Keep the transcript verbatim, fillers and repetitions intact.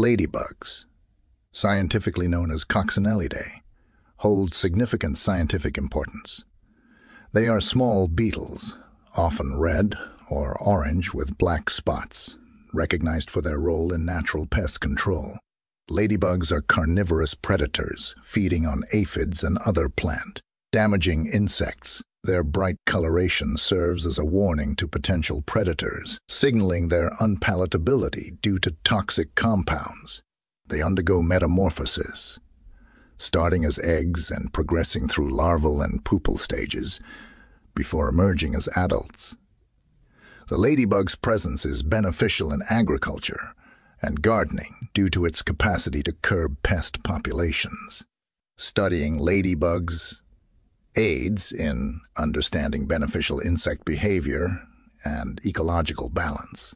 Ladybugs, scientifically known as Coccinellidae, hold significant scientific importance. They are small beetles, often red or orange with black spots, recognized for their role in natural pest control. Ladybugs are carnivorous predators, feeding on aphids and other plant, damaging insects. Their bright coloration serves as a warning to potential predators, signaling their unpalatability due to toxic compounds. They undergo metamorphosis, starting as eggs and progressing through larval and pupal stages before emerging as adults. The ladybug's presence is beneficial in agriculture and gardening due to its capacity to curb pest populations. Studying ladybugs aids in understanding beneficial insect behavior and ecological balance.